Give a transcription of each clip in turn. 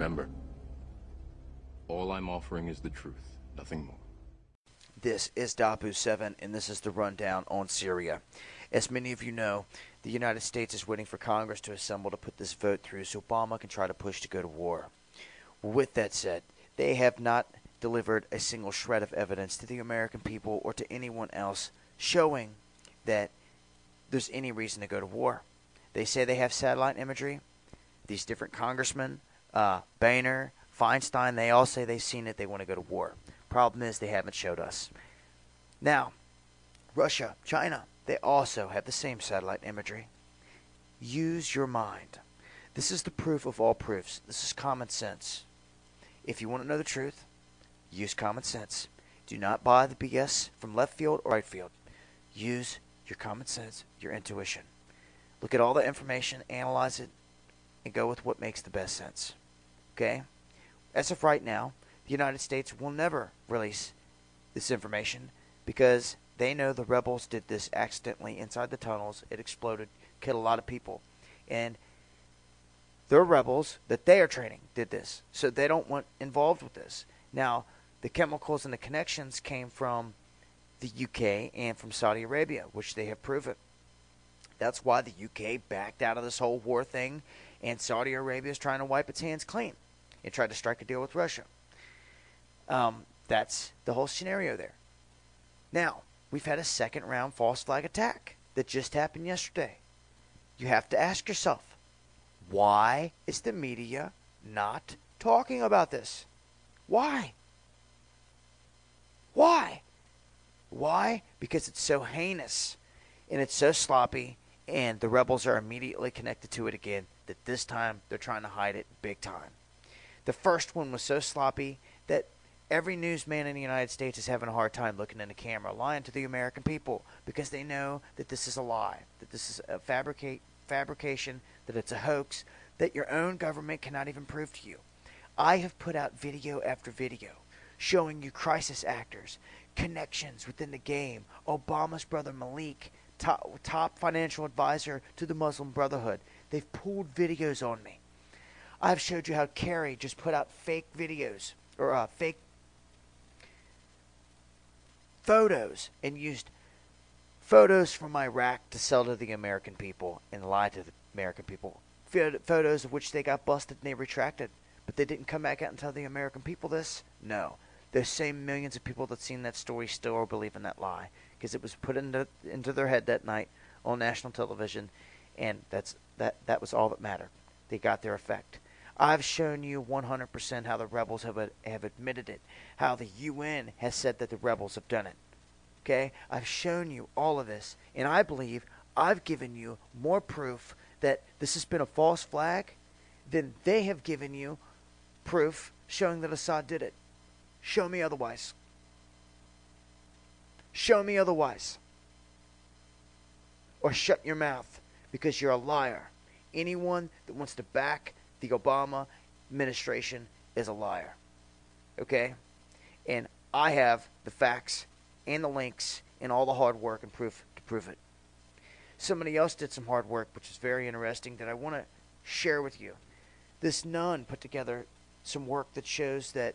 Remember, all I'm offering is the truth, nothing more. This is Dahboo7, and this is the rundown on Syria. As many of you know, the United States is waiting for Congress to assemble to put this vote through so Obama can try to push to go to war. With that said, they have not delivered a single shred of evidence to the American people or to anyone else showing that there's any reason to go to war. They say they have satellite imagery. These different congressmen, Boehner, Feinstein, they all say they've seen it. They want to go to war. Problem is they haven't showed us. Now, Russia, China, they also have the same satellite imagery. Use your mind. This is the proof of all proofs. This is common sense. If you want to know the truth, use common sense. Do not buy the BS from left field or right field. Use your common sense, your intuition. Look at all the information, analyze it, and go with what makes the best sense. Okay? As of right now, the United States will never release this information because they know the rebels did this accidentally inside the tunnels. It exploded, killed a lot of people. And their rebels that they are training did this. So they don't want involved with this. Now, the chemicals and the connections came from the UK and from Saudi Arabia, which they have proven. That's why the UK backed out of this whole war thing, and Saudi Arabia is trying to wipe its hands clean and try to strike a deal with Russia. That's the whole scenario there. Now, we've had a second-round false flag attack that just happened yesterday. You have to ask yourself, why is the media not talking about this? Why? Why? Why? Because it's so heinous and it's so sloppy, and the rebels are immediately connected to it again, that this time they're trying to hide it big time. The first one was so sloppy that every newsman in the United States is having a hard time looking in the camera, lying to the American people, because they know that this is a lie, that this is a fabrication, that it's a hoax, that your own government cannot even prove to you. I have put out video after video showing you crisis actors, connections within the game, Obama's brother Malik, top financial advisor to the Muslim Brotherhood. They've pulled videos on me. I've showed you how Kerry just put out fake videos or fake photos and used photos from Iraq to sell to the American people and lied to the American people. Photos of which they got busted and they retracted. But they didn't come back out and tell the American people this? No. Those same millions of people that seen that story still believe in that lie because it was put into their head that night on national television, and that was all that mattered. They got their effect. I've shown you 100% how the rebels have admitted it, how the UN has said that the rebels have done it. Okay? I've shown you all of this, and I believe I've given you more proof that this has been a false flag than they have given you proof showing that Assad did it. Show me otherwise. Show me otherwise. Or shut your mouth, because you're a liar. Anyone that wants to back the Obama administration is a liar. Okay? And I have the facts and the links and all the hard work and proof to prove it. Somebody else did some hard work, which is very interesting, that I want to share with you. This nun put together some work that shows that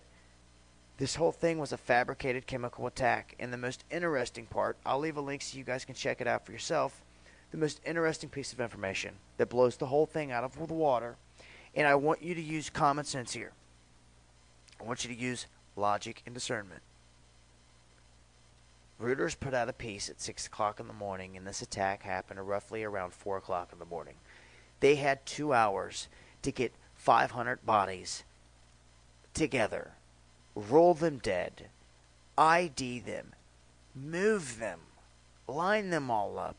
this whole thing was a fabricated chemical attack. And the most interesting part, I'll leave a link so you guys can check it out for yourself, the most interesting piece of information that blows the whole thing out of the water. And I want you to use common sense here. I want you to use logic and discernment. Reuters put out a piece at 6 o'clock in the morning, and this attack happened roughly around 4 o'clock in the morning. They had 2 hours to get 500 bodies together, roll them dead, ID them, move them, line them all up,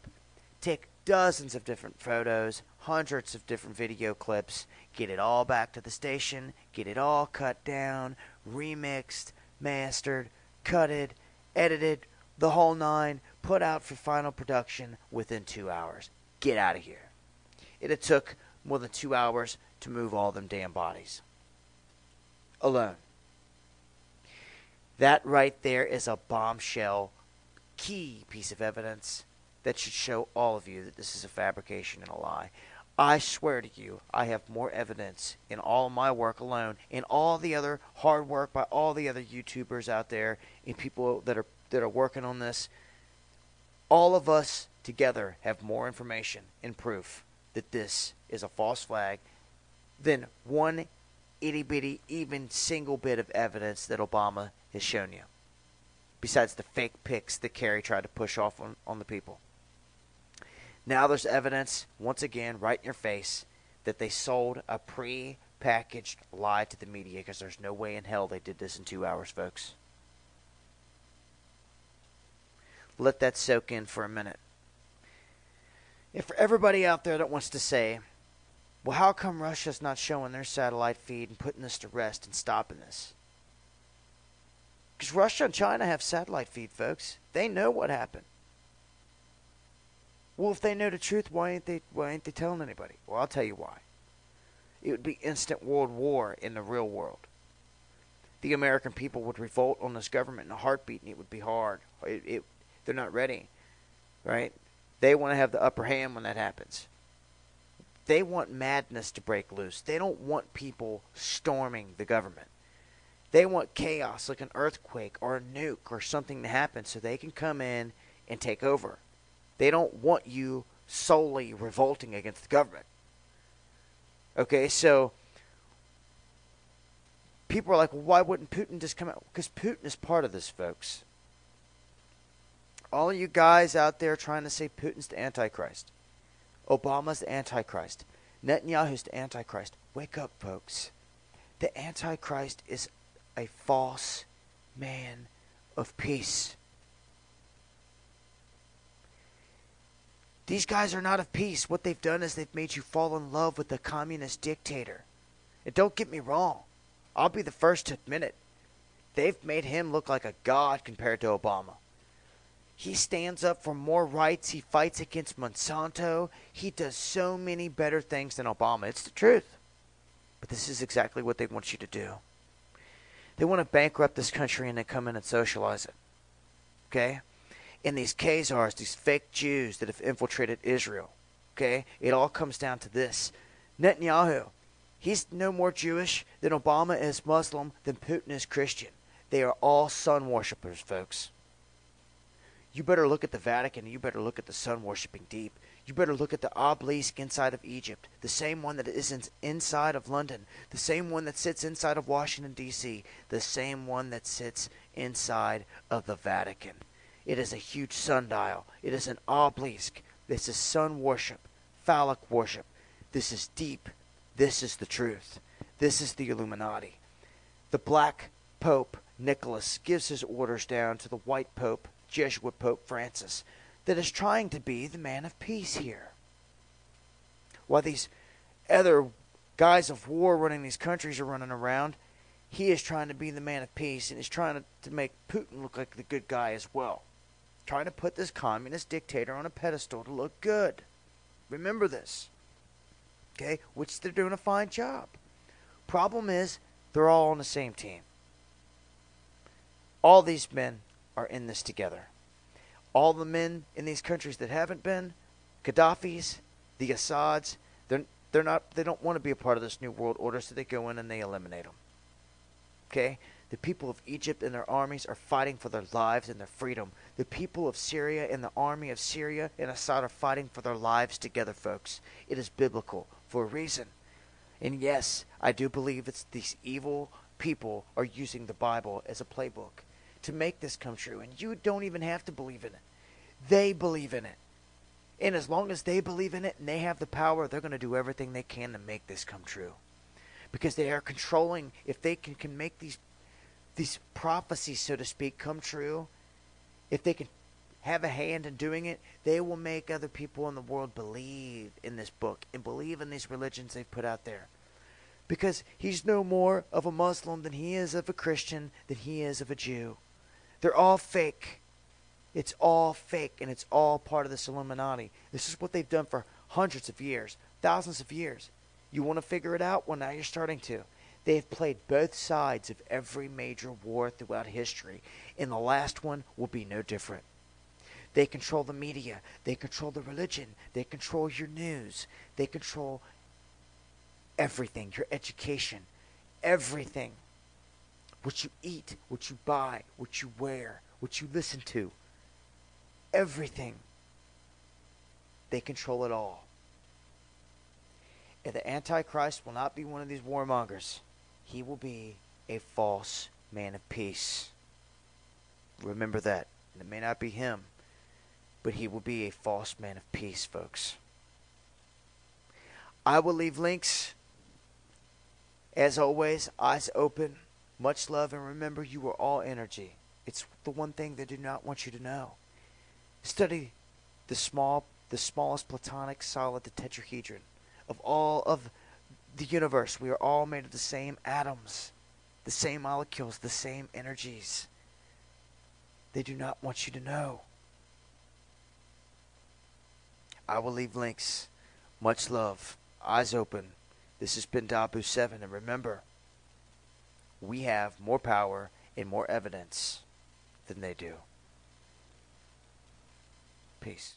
take dozens of different photos, hundreds of different video clips, get it all back to the station, get it all cut down, remixed, mastered, cutted, edited, the whole nine, put out for final production within 2 hours. Get out of here. It took more than 2 hours to move all them damn bodies. Alone. That right there is a bombshell key piece of evidence that should show all of you that this is a fabrication and a lie. I swear to you, I have more evidence in all my work alone, in all the other hard work by all the other YouTubers out there, and people that are working on this. All of us together have more information and proof that this is a false flag than one itty-bitty, even single bit of evidence that Obama has shown you, besides the fake pics that Kerry tried to push off on the people. Now there's evidence, once again, right in your face, that they sold a pre-packaged lie to the media, because there's no way in hell they did this in 2 hours, folks. Let that soak in for a minute. And for everybody out there that wants to say, well, how come Russia's not showing their satellite feed and putting this to rest and stopping this? Because Russia and China have satellite feed, folks. They know what happened. Well, if they know the truth, why ain't they telling anybody? Well, I'll tell you why. It would be instant world war in the real world. The American people would revolt on this government in a heartbeat, and it would be hard. They're not ready, right? They want to have the upper hand when that happens. They want madness to break loose. They don't want people storming the government. They want chaos, like an earthquake or a nuke or something to happen so they can come in and take over. They don't want you solely revolting against the government. Okay, so people are like, well, why wouldn't Putin just come out? Because Putin is part of this, folks. All of you guys out there trying to say Putin's the Antichrist, Obama's the Antichrist, Netanyahu's the Antichrist. Wake up, folks. The Antichrist is a false man of peace. These guys are not of peace. What they've done is they've made you fall in love with the communist dictator. And don't get me wrong. I'll be the first to admit it. They've made him look like a god compared to Obama. He stands up for more rights. He fights against Monsanto. He does so many better things than Obama. It's the truth. But this is exactly what they want you to do. They want to bankrupt this country and then come in and socialize it. Okay? And these Khazars, these fake Jews that have infiltrated Israel. Okay? It all comes down to this. Netanyahu, he's no more Jewish than Obama is Muslim, than Putin is Christian. They are all sun worshippers, folks. You better look at the Vatican. You better look at the sun worshipping deep. You better look at the obelisk inside of Egypt, the same one that is inside of London, the same one that sits inside of Washington, D.C., the same one that sits inside of the Vatican. It is a huge sundial. It is an obelisk. This is sun worship, phallic worship. This is deep. This is the truth. This is the Illuminati. The black Pope Nicholas gives his orders down to the white Pope, Jesuit Pope Francis, that is trying to be the man of peace here. While these other guys of war running these countries are running around, he is trying to be the man of peace and is trying to make Putin look like the good guy as well. Trying to put this communist dictator on a pedestal to look good. Remember this. Okay? Which they're doing a fine job. Problem is, they're all on the same team. All these men are in this together. All the men in these countries that haven't been, Gaddafi's, the Assad's, they don't want to be a part of this new world order, so they go in and they eliminate them. Okay? The people of Egypt and their armies are fighting for their lives and their freedom. The people of Syria and the army of Syria and Assad are fighting for their lives together, folks. It is biblical for a reason. And yes, I do believe it's these evil people are using the Bible as a playbook to make this come true, and you don't even have to believe in it. They believe in it. And as long as they believe in it and they have the power, they're going to do everything they can to make this come true. Because they are controlling, if they can make these prophecies, so to speak, come true, if they can have a hand in doing it, they will make other people in the world believe in this book and believe in these religions they've put out there. Because he's no more of a Muslim than he is of a Christian, than he is of a Jew. They're all fake. It's all fake, and it's all part of this Illuminati. This is what they've done for hundreds of years, thousands of years. You want to figure it out? Well, now you're starting to. They have played both sides of every major war throughout history, and the last one will be no different. They control the media. They control the religion. They control your news. They control everything, your education, everything. What you eat, what you buy, what you wear, what you listen to, everything. They control it all. And the Antichrist will not be one of these warmongers. He will be a false man of peace. Remember that. And it may not be him, but he will be a false man of peace, folks. I will leave links. As always, eyes open. Much love, and remember, you are all energy. It's the one thing they do not want you to know. Study the smallest platonic solid, the tetrahedron. Of all of the universe, we are all made of the same atoms, the same molecules, the same energies. They do not want you to know. I will leave links. Much love. Eyes open. This has been Dahboo7, and remember, we have more power and more evidence than they do. Peace.